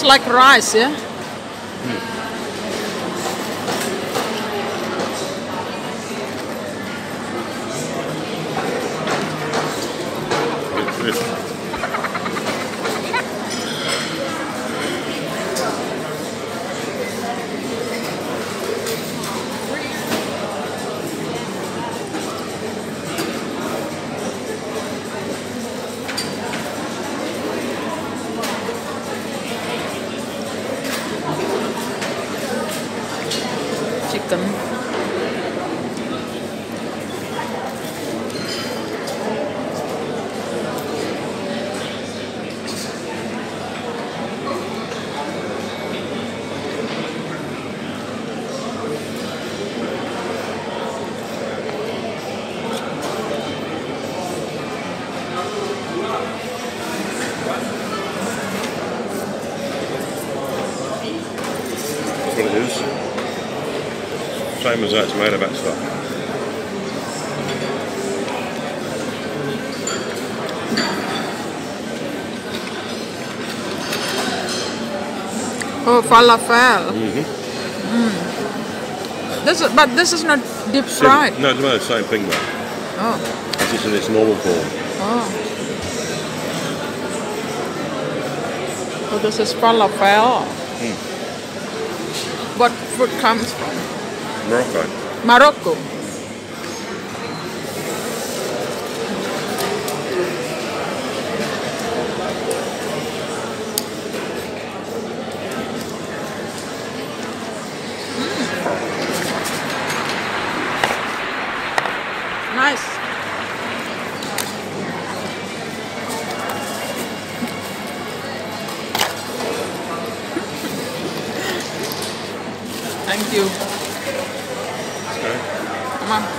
It's like rice, yeah? Chicken. That's what it is. Same as that, tomato back stuff. Oh, falafel. Mm-hmm. But this is not deep fried. No, it's about the same thing though. Oh. It's just in its normal form. Oh. So this is falafel. Mm. What food comes from? Morocco. Mm. Nice. Thank you. Okay. Come on.